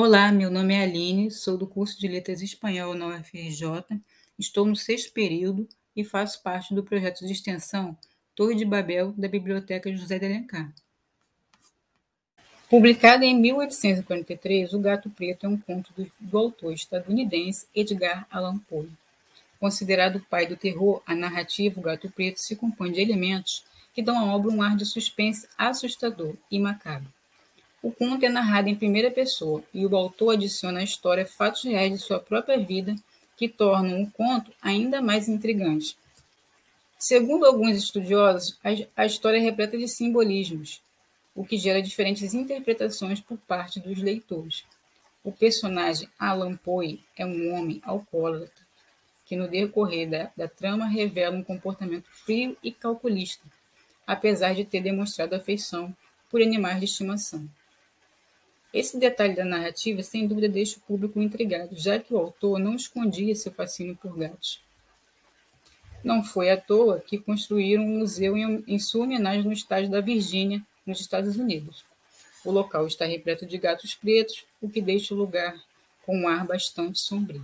Olá, meu nome é Aline, sou do curso de Letras Espanhol na UFRJ, estou no 6º período e faço parte do projeto de extensão Torre de Babel da Biblioteca José de Alencar. Publicado em 1843, O Gato Preto é um conto do autor estadunidense Edgar Allan Poe. Considerado o pai do terror, a narrativa O Gato Preto se compõe de elementos que dão à obra um ar de suspense assustador e macabro. O conto é narrado em primeira pessoa e o autor adiciona à história fatos reais de sua própria vida que tornam o conto ainda mais intrigante. Segundo alguns estudiosos, a história é repleta de simbolismos, o que gera diferentes interpretações por parte dos leitores. O personagem Allan Poe é um homem alcoólatra que no decorrer da trama revela um comportamento frio e calculista, apesar de ter demonstrado afeição por animais de estimação. Esse detalhe da narrativa, sem dúvida, deixa o público intrigado, já que o autor não escondia seu fascínio por gatos. Não foi à toa que construíram um museu em sua homenagem no estado da Virgínia, nos Estados Unidos. O local está repleto de gatos pretos, o que deixa o lugar com um ar bastante sombrio.